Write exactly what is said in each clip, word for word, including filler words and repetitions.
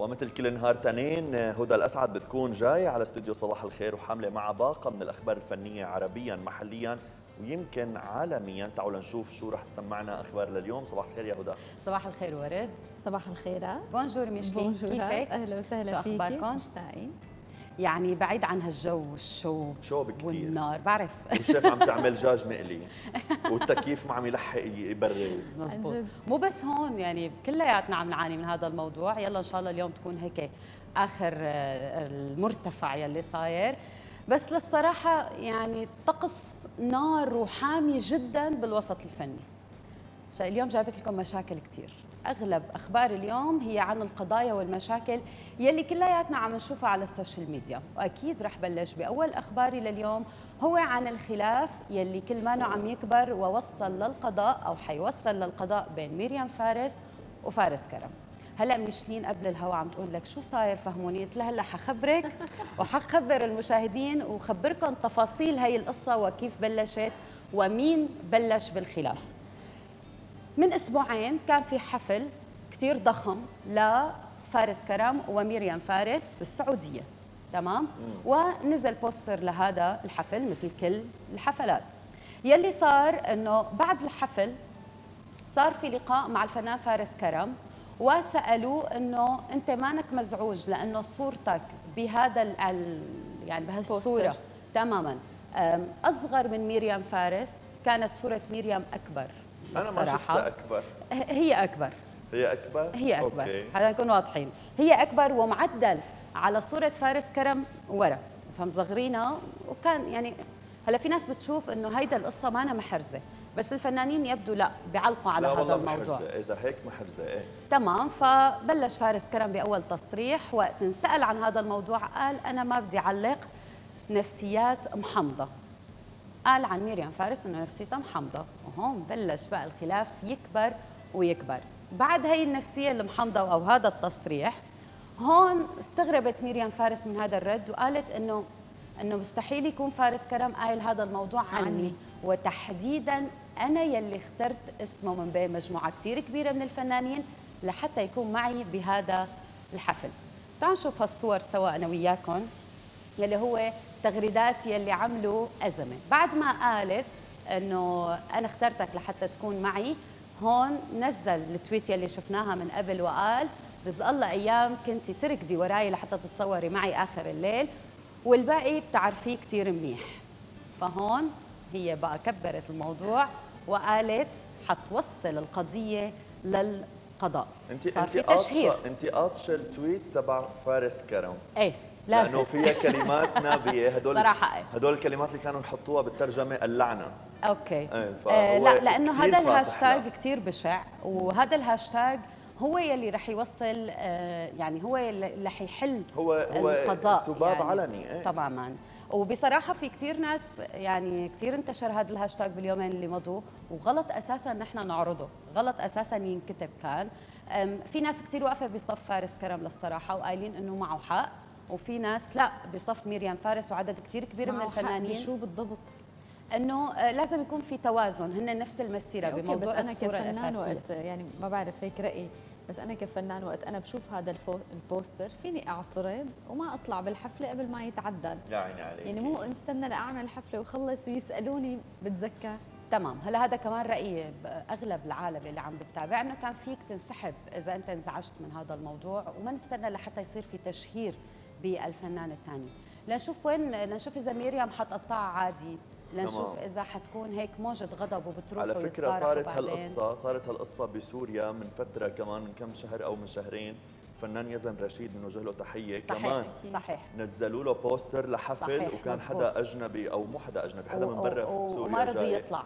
ومثل كل نهار تنين هدى الأسعد بتكون جاية على استوديو صباح الخير وحاملة مع باقة من الأخبار الفنية عربيا محليا ويمكن عالميا. تعالوا نشوف شو رح تسمعنا أخبار لليوم. صباح الخير يا هدى. صباح الخير ورد. صباح الخيرة. بونجور ميشلي، كيفك؟ أهلا وسهلا فيكي. شو أخباركم؟ مشتاقين يعني بعيد عن هالجو والشو شو بكتير والنار، بعرف والشيف عم تعمل دجاج مقلي والتكييف ما عم يلحق يبرد. مزبوط. مو بس هون يعني كلياتنا عم نعاني من هذا الموضوع. يلا ان شاء الله اليوم تكون هيك اخر المرتفع يلي صاير، بس للصراحه يعني طقس نار وحامي جدا بالوسط الفني. اليوم جابت لكم مشاكل كثير، اغلب اخبار اليوم هي عن القضايا والمشاكل يلي كلياتنا عم نشوفها على السوشيال ميديا، واكيد رح بلش باول اخباري لليوم هو عن الخلاف يلي كل ما عم يكبر ووصل للقضاء او حيوصل للقضاء بين ميريام فارس وفارس كرم. هلا مشلين قبل الهوا عم تقول لك شو صاير فهموني، قلت لها هلا حخبرك وحخبر المشاهدين وخبركم تفاصيل هي القصه وكيف بلشت ومين بلش بالخلاف. من أسبوعين كان في حفل كتير ضخم لفارس كرم وميريام فارس بالسعودية، تمام؟ ونزل بوستر لهذا الحفل مثل كل الحفلات. يلي صار أنه بعد الحفل صار في لقاء مع الفنان فارس كرم وسألوه أنه أنت مانك مزعوج لأنه صورتك بهذا ال يعني بهالصورة تماماً أصغر من ميريام فارس، كانت صورة ميريام أكبر. أنا ما شفتها أكبر. هي أكبر. هي أكبر؟ هي أكبر، هذا نكون واضحين، هي أكبر ومعدل على صورة فارس كرم ورا، فهم صغرينها وكان يعني هلا في ناس بتشوف إنه هيدا القصة ما أنا محرزة، بس الفنانين يبدو لا بيعلقوا على هذا الموضوع. محرزة. إذا هيك محرزة إيه؟ تمام. فبلش فارس كرم بأول تصريح وقت انسأل عن هذا الموضوع قال أنا ما بدي أعلق، نفسيات محمضة. قال عن ميريام فارس انه نفسيتها محمضه، وهون بلش بقى الخلاف يكبر ويكبر. بعد هي النفسيه المحمضه او هذا التصريح، هون استغربت ميريام فارس من هذا الرد وقالت انه انه مستحيل يكون فارس كرم قايل هذا الموضوع عني. عني وتحديدا انا يلي اخترت اسمه من بين مجموعه كثير كبيره من الفنانين لحتى يكون معي بهذا الحفل. تعالوا نشوف هالصور سوا انا وياكم يلي هو تغريدات يلي عملوا أزمة بعد ما قالت أنه أنا اخترتك لحتى تكون معي. هون نزل التويت يلي شفناها من قبل وقال بس الله أيام كنتي تركدي وراي لحتى تتصوري معي آخر الليل والباقي بتعرفيه كتير منيح. فهون هي بقى كبرت الموضوع وقالت حتوصل القضية للقضاء. انتي صار انتي في تشهير. انت قاطشه التويت تبع فارس كرم ايه لأنه فيها كلمات نابية. هدول صراحة ايه. هدول الكلمات اللي كانوا يحطوها بالترجمة اللعنة. أوكي ايه اه لا لأنه هذا الهاشتاج كتير بشع وهذا الهاشتاج هو يلي رح يوصل اه يعني هو اللي رح يحل هو القضاء. هو سباب يعني علني ايه. طبعا وبصراحة في كتير ناس يعني كتير انتشر هذا الهاشتاج باليومين اللي مضوا وغلط أساسا نحن نعرضه، غلط أساسا ينكتب. كان في ناس كتير واقفة بصف فارس كرم للصراحة وقايلين إنه معه حق، وفي ناس لا بصف ميريام فارس وعدد كثير كبير من الفنانين. شو بالضبط؟ انه لازم يكون في توازن، هن نفس المسيره بموضوع الصوره الاساسيه. وقت يعني ما بعرف هيك رايي، بس انا كفنان وقت انا بشوف هذا البوستر فيني اعترض وما اطلع بالحفله قبل ما يتعدل. يا عيني عليك. يعني مو استنى لاعمل حفله وخلص ويسالوني بتذكر. تمام. هلا هذا كمان رايي باغلب العالم اللي عم بتتابع انه كان فيك تنسحب اذا انت انزعجت من هذا الموضوع وما نستنى لحتى يصير في تشهير بالفنان الثاني. لنشوف وين، لنشوف اذا ميريام حتقطع عادي، لنشوف اذا حتكون هيك موجه غضب وبتروح. على فكره صارت هالقصه صارت هالقصه بسوريا من فتره كمان، من كم شهر او من شهرين. فنان يزن رشيد بنوجه له تحيه. صحيح. كمان صحيح. نزلوا له بوستر لحفل. صحيح. وكان مزبوط. حدا اجنبي او مو حدا اجنبي، حدا من برا سوريا وما رضي يطلع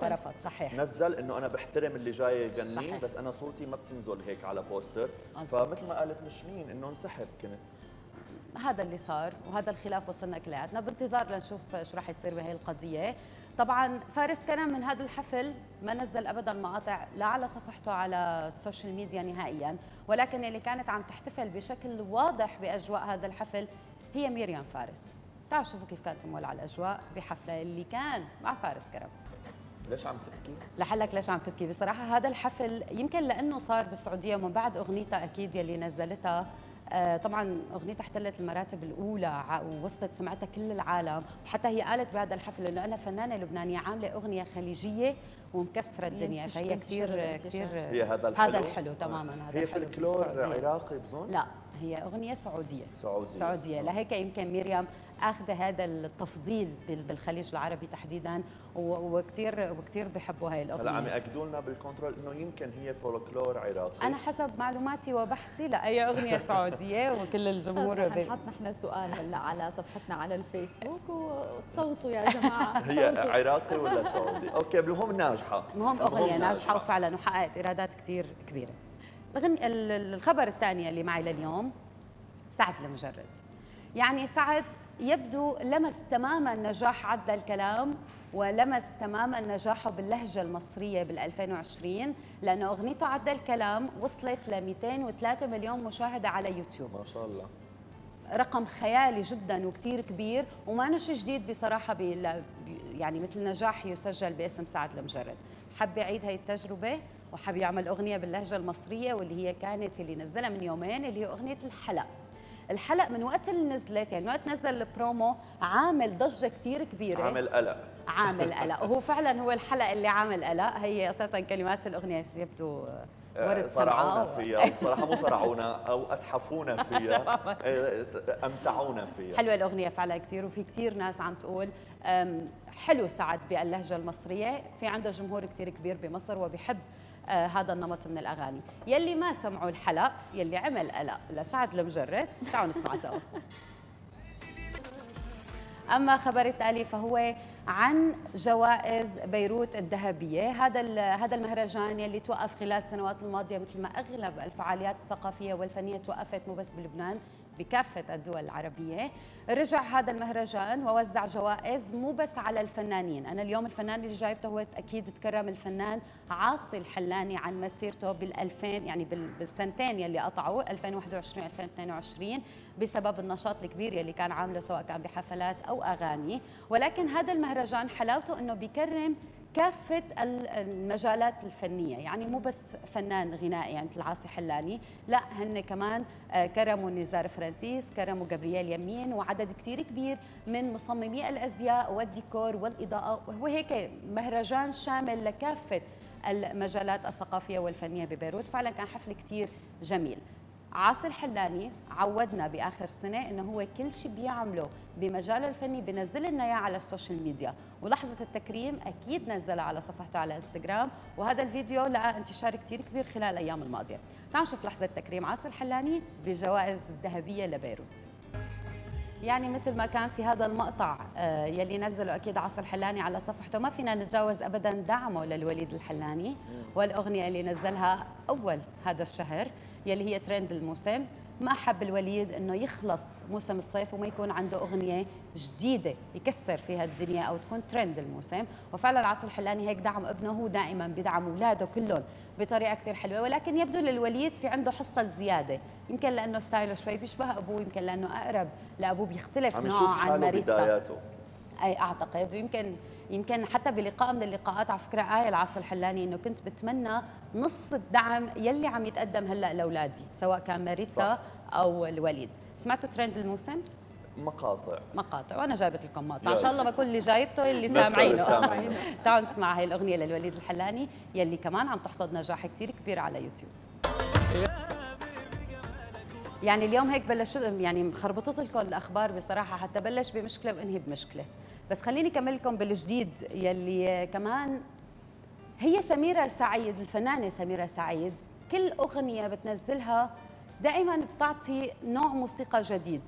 فرفض. صحيح. نزل انه انا بحترم اللي جاي يغني بس انا صورتي ما بتنزل هيك على بوستر. مزبوط. فمثل ما قالت مشنين انه انسحب. كنت هذا اللي صار وهذا الخلاف وصلنا كلياتنا بانتظار لنشوف شو راح يصير بهي القضيه. طبعا فارس كرم من هذا الحفل ما نزل ابدا مقاطع لا على صفحته على السوشيال ميديا نهائيا، ولكن اللي كانت عم تحتفل بشكل واضح باجواء هذا الحفل هي ميريام فارس. تعالوا شوفوا كيف كانت مولعه الاجواء بحفله اللي كان مع فارس كرم. ليش عم تبكي؟ لحلك ليش عم تبكي؟ بصراحه هذا الحفل يمكن لانه صار بالسعوديه من بعد اغنيتها اكيد يلي نزلتها، آه طبعا اغنيتها احتلت المراتب الاولى ووصلت سمعتها كل العالم، وحتى هي قالت بهذا الحفل انه انا فنانه لبنانيه عامله اغنيه خليجيه ومكسره الدنيا، فهي كثير كثير هذا الحلو, هذا الحلو تماما. هذا هي فلكلور عراقي بظن؟ لا هي اغنيه سعوديه سعوديه, سعودية. لهيك يمكن ميريام اخذ هذا التفضيل بالخليج العربي تحديدا، وكثير وكثير بحبوا هاي الاغنيه. هلا عم ياكدوا لنا بالكنترول انه يمكن هي فولكلور عراقي، انا حسب معلوماتي وبحثي لا هي اغنيه سعوديه وكل الجمهور بنحط نحن سؤال هلا على صفحتنا على الفيسبوك وتصوتوا يا جماعه. هي عراقي ولا سعودي؟ اوكي المهم ناجحه، المهم اغنيه ناجحه وفعلا وحققت ايرادات كثير كبيره. الخبر الثاني اللي معي لليوم سعد المجرد. يعني سعد يبدو لمس تماما نجاح عدى الكلام ولمس تماما نجاحه باللهجه المصريه بال2020، لانه اغنيته عدى الكلام وصلت ل مئتين وثلاثة مليون مشاهده على يوتيوب، ما شاء الله رقم خيالي جدا وكثير كبير، وما شيء جديد بصراحه يعني مثل نجاح يسجل باسم سعد المجرد. حابه اعيد هي التجربه وحاب يعمل اغنيه باللهجه المصريه، واللي هي كانت اللي نزلها من يومين اللي هي اغنيه الحلق. الحلق من وقت اللي نزلت يعني وقت نزل البرومو عامل ضجه كثير كبيره، عامل قلق عامل قلق وهو فعلا هو الحلق اللي عامل قلق. هي اساسا كلمات الاغنيه يبدو ورد صرعونا فيها بصراحه، مو صرعونا او اتحفونا فيها امتعونا فيها. حلوه الاغنيه فعلا كثير، وفي كثير ناس عم تقول حلو سعد باللهجه المصريه، في عنده جمهور كثير كبير بمصر وبحب آه هذا النمط من الاغاني. يلي ما سمعوا الحلق يلي عمل قلق لسعد المجرد تعالوا نسمع سوا. اما خبر التالي فهو عن جوائز بيروت الذهبيه، هذا هذا المهرجان يلي توقف خلال السنوات الماضيه مثل ما اغلب الفعاليات الثقافيه والفنيه توقفت مو بس بلبنان بكافه الدول العربيه، رجع هذا المهرجان ووزع جوائز مو بس على الفنانين، انا اليوم الفنان اللي جايبته هو اكيد تكرم الفنان عاصي الحلاني عن مسيرته بال2000 يعني بالسنتين يلي قطعوا ألفين وواحد وعشرين ألفين واثنين وعشرين بسبب النشاط الكبير يلي كان عامله سواء كان بحفلات او اغاني، ولكن هذا المهرجان حلاوته انه بيكرم كافة المجالات الفنية، يعني مو بس فنان غنائي يعني مثل عاصي حلاني، لا هن كمان كرموا نزار فرانسيس، كرموا جابرييل يمين، وعدد كثير كبير من مصممي الازياء والديكور والاضاءة، وهيك مهرجان شامل لكافة المجالات الثقافية والفنية ببيروت، فعلا كان حفل كثير جميل. عاصي الحلاني عودنا باخر سنه انه هو كل شيء بيعمله بمجاله الفني بنزل لنا اياه على السوشيال ميديا، ولحظه التكريم اكيد نزلها على صفحته على انستغرام، وهذا الفيديو لقى انتشار كثير كبير خلال الايام الماضيه. تعالوا نشوف لحظه تكريم عاصي الحلاني بالجوائز الذهبيه لبيروت. يعني مثل ما كان في هذا المقطع يلي نزله اكيد عاصي الحلاني على صفحته، ما فينا نتجاوز ابدا دعمه للوليد الحلاني والاغنيه اللي نزلها اول هذا الشهر يلي هي ترند الموسم. ما حب الوليد انه يخلص موسم الصيف وما يكون عنده اغنيه جديده يكسر فيها الدنيا او تكون ترند الموسم، وفعلا عاصي الحلاني هيك دعم ابنه، هو دائما بيدعم اولاده كلهم بطريقه كثير حلوه، ولكن يبدو للوليد في عنده حصه زياده، يمكن لانه ستايله شوي بيشبه ابوه، يمكن لانه اقرب لابوه، بيختلف نوعه عن مريته. اي اعتقد، ويمكن يمكن حتى بلقاء من اللقاءات على فكره قايل عاصي الحلاني انه كنت بتمنى نص الدعم يلي عم يتقدم هلا لاولادي سواء كان ماريتا او الوليد. سمعتوا ترند الموسم؟ مقاطع مقاطع وانا جايبت لكم مقطع، ان شاء الله بكون اللي جايبته اللي سامعينه. تعالوا نسمع هي الاغنيه للوليد الحلاني يلي كمان عم تحصد نجاح كثير كبير على يوتيوب. يعني اليوم هيك بلشت يعني خربطت لكم الاخبار بصراحه، حتى بلش بمشكله وانهي بمشكله، بس خليني اكمل لكم بالجديد يلي كمان هي سميرة سعيد، الفنانه سميرة سعيد كل اغنيه بتنزلها دائما بتعطي نوع موسيقى جديد،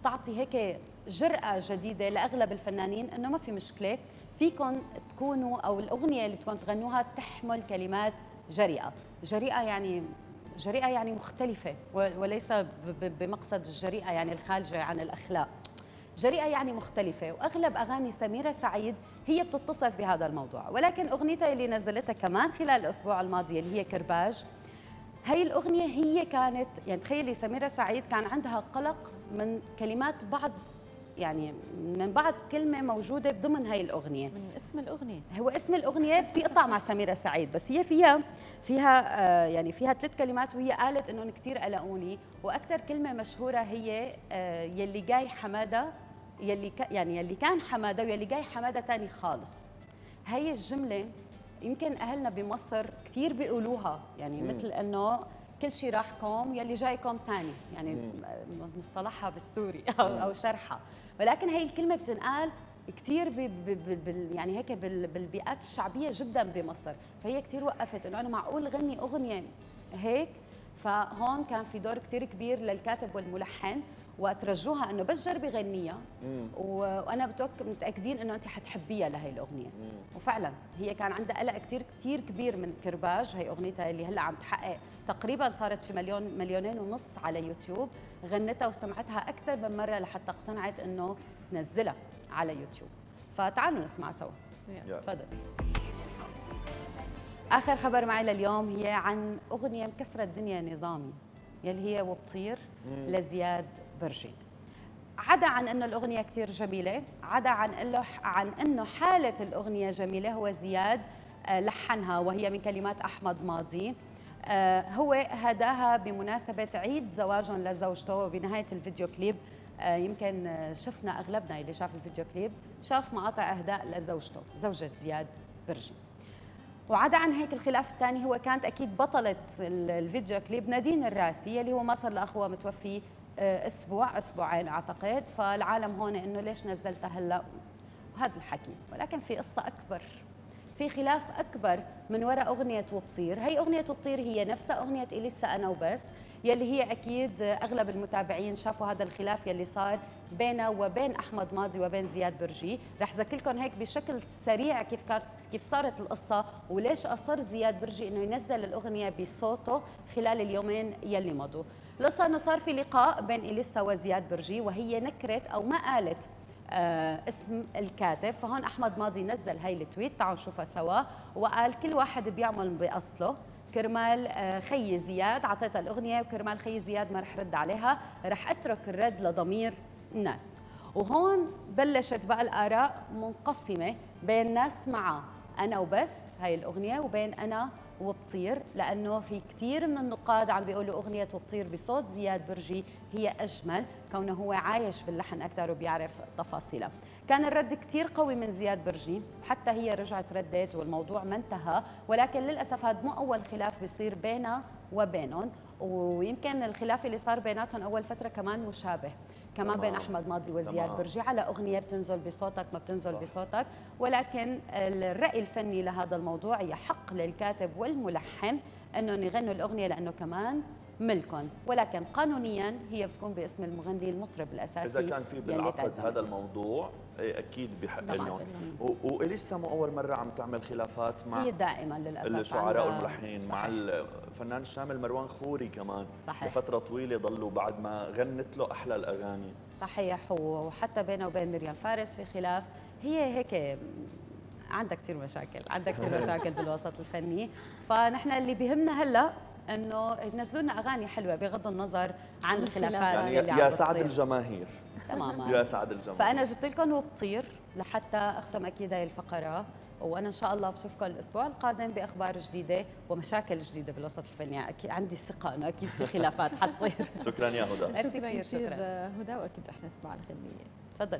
بتعطي هيك جرأة جديده لاغلب الفنانين انه ما في مشكله فيكم تكونوا، او الاغنيه اللي بتكون تغنوها تحمل كلمات جريئه، جريئه يعني جريئة يعني مختلفة وليس بمقصد الجريئة يعني الخارجة عن الأخلاق، جريئة يعني مختلفة، وأغلب أغاني سميرة سعيد هي بتتصف بهذا الموضوع. ولكن أغنيتها اللي نزلتها كمان خلال الأسبوع الماضي اللي هي كرباج، هي الأغنية هي كانت يعني تخيلي سميرة سعيد كان عندها قلق من كلمات بعض يعني من بعض كلمه موجوده ضمن هاي الاغنيه، من اسم الاغنيه، هو اسم الاغنيه بيقطع مع سميرة سعيد، بس هي فيها فيها آه يعني فيها ثلاث كلمات، وهي قالت انهم كثير قلقوني، واكثر كلمه مشهوره هي آه يلي جاي حماده، يلي يعني يلي كان حماده ويلي جاي حماده ثاني خالص. هي الجمله يمكن اهلنا بمصر كثير بيقولوها، يعني مم. مثل انه كل شيء راحكم يلي جايكم ثاني، يعني مصطلحها بالسوري او او شرحها، ولكن هي الكلمه بتنقال كثير يعني هيك بالبيئات الشعبيه جدا بمصر، فهي كثير وقفت انه انا معقول غني اغنيه هيك. فهون كان في دور كثير كبير للكاتب والملحن، وترجوها انه بس جربي غنيها وانا متاكدين انه انت حتحبيها لهي الاغنيه. مم. وفعلا هي كان عندها قلق كثير كثير كبير من كرباج، هي اغنيتها اللي هلا عم تحقق تقريبا صارت شي مليون مليونين ونص على يوتيوب، غنتها وسمعتها اكثر من مره لحتى اقتنعت انه نزلها على يوتيوب. فتعالوا نسمع سوا. تفضل. اخر خبر معي لليوم هي عن اغنيه مكسره الدنيا نظامي يلي هي وبطير لزياد برجي. عدا عن انه الاغنيه كثير جميله، عدا عن انه عن انه حاله الاغنيه جميله، هو زياد لحنها وهي من كلمات احمد ماضي، هو هداها بمناسبه عيد زواجهم لزوجته. وبنهايه الفيديو كليب يمكن شفنا اغلبنا اللي شاف الفيديو كليب شاف مقاطع اهداء لزوجته زوجة زياد برجي. وعدا عن هيك الخلاف الثاني هو كانت اكيد بطله الفيديو كليب نادين الراسي اللي هو ما صار لاخوها متوفي اسبوع اسبوعين اعتقد، فالعالم هون انه ليش نزلتها هلا وهذا الحكي، ولكن في قصه اكبر، في خلاف اكبر من وراء اغنيه وبطير. هي اغنيه وبطير هي نفسها اغنيه إليسا انا وبس يلي هي اكيد اغلب المتابعين شافوا هذا الخلاف يلي صار بينها وبين احمد ماضي وبين زياد برجي. رح اذكر لكم هيك بشكل سريع كيف كيف صارت القصه وليش اصر زياد برجي انه ينزل الاغنيه بصوته خلال اليومين يلي مضوا. القصه انه صار في لقاء بين إليسا وزياد برجي وهي نكرت او ما قالت آه اسم الكاتب، فهون احمد ماضي نزل هاي التويت، تعالوا نشوفها سوا، وقال كل واحد بيعمل باصله، كرمال خي زياد عطيتها الاغنيه وكرمال خي زياد ما رح رد عليها، رح اترك الرد لضمير الناس. وهون بلشت بقى الاراء منقسمه بين ناس مع انا وبس هاي الاغنيه وبين انا وبطير، لانه في كثير من النقاد عم بيقولوا اغنيه وبطير بصوت زياد برجي هي اجمل كونه هو عايش باللحن اكثر وبيعرف تفاصيله. كان الرد كثير قوي من زياد برجي، حتى هي رجعت ردت والموضوع ما انتهى، ولكن للاسف هذا مو اول خلاف بيصير بينها وبينهم، ويمكن الخلاف اللي صار بيناتهم اول فتره كمان مشابه كمان تمام. بين احمد ماضي وزياد تمام. برجي على اغنيه بتنزل بصوتك ما بتنزل صح. بصوتك، ولكن الراي الفني لهذا الموضوع يحق للكاتب والملحن انهم يغنوا الاغنيه لانه كمان ملكهم، ولكن قانونيا هي بتكون باسم المغني المطرب الاساسي. اذا كان في بالعقد هذا الموضوع اكيد بحق لهم. وإليسا مو اول مره عم تعمل خلافات مع هي دائما للاسف الشعراء والملحنين، مع الفنان الشامل مروان خوري كمان صحيح. لفتره طويله ضلوا بعد ما غنت له احلى الاغاني صحيح، وحتى بينه وبين مريم فارس في خلاف. هي هيك عندها كثير مشاكل، عندها كثير مشاكل بالوسط الفني، فنحن اللي بهمنا هلا انه ينزلوا لنا اغاني حلوه بغض النظر عن الخلافات يعني اللي عم يا سعد الجماهير تماما يا سعد الجماهير. فانا جبت لكم وبطير لحتى اختم اكيد هي الفقره، وانا ان شاء الله بشوفكم الاسبوع القادم باخبار جديده ومشاكل جديده بالوسط الفني، اكيد عندي ثقه انه اكيد في خلافات حتصير. شكرا يا هدى. شكرا كثير هدى، واكيد رح نسمع الغنيه. تفضل.